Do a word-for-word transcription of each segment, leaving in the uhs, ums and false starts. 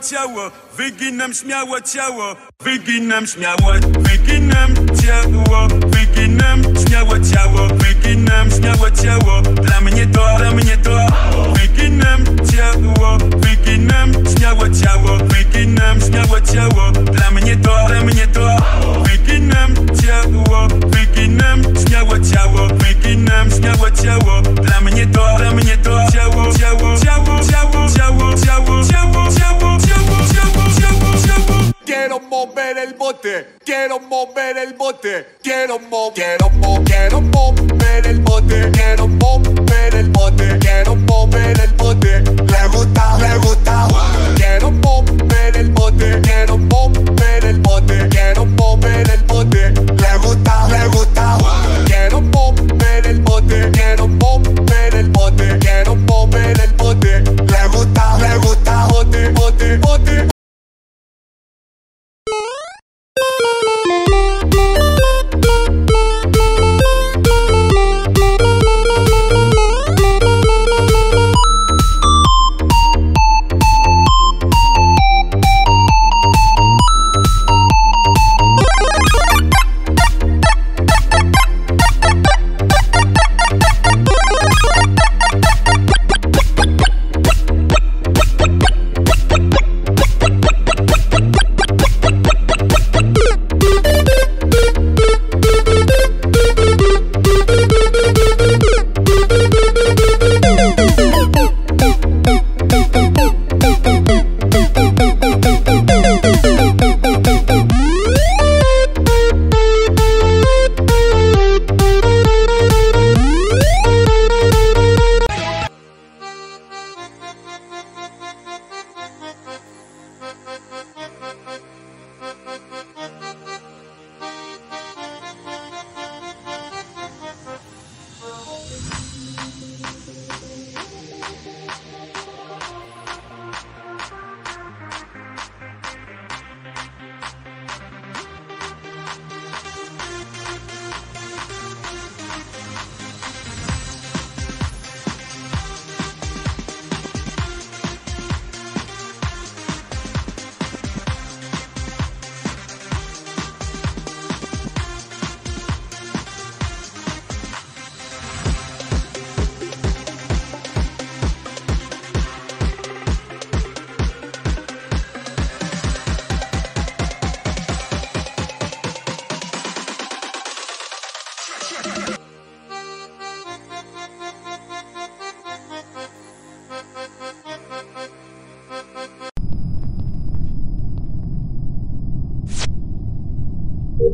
ciało, wyginam śmiało ciało, wyginam śmiało, wyginam ciało, wyginam śmiało ciało, wyginam śmiało ciało, dla mnie to, dla mnie to, wyginam ciało, wyginam śmiało ciało, wyginam śmiało ciało, dla mnie to, dla mnie to, wyginam ciało, wyginam śmiało ciało, wyginam śmiało ciało, dla mnie to, dla mnie to, ciało, ciało, ciało, ciało, ciało, ciało, ciało, ciało, ciało, ciało, ciało, ciało. Quiero mover el bote, quiero mover el bote, quiero mover, quiero mover, quiero mover el bote, quiero mover el bote, quiero mover el bote. Le gusta, le gusta. Quiero mover el bote, quiero mover el bote, quiero mover el bote. Le gusta, le gusta. Quiero mover el bote, quiero mover el bote, quiero mover el bote. Le gusta, le gusta. Bote, bote, bote.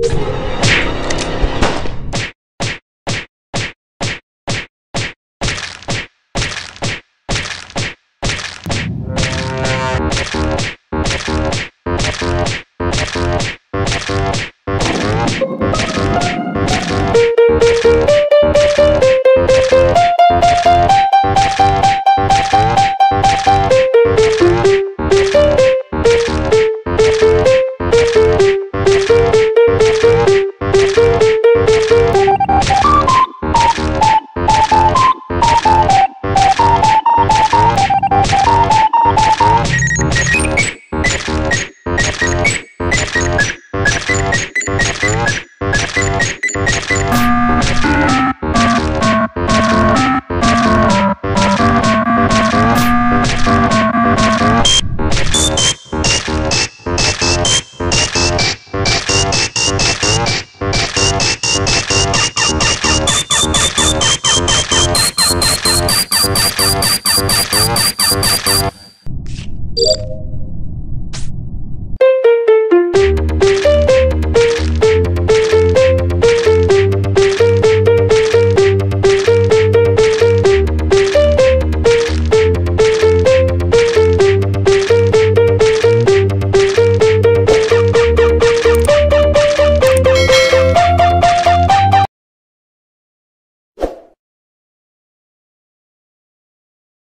You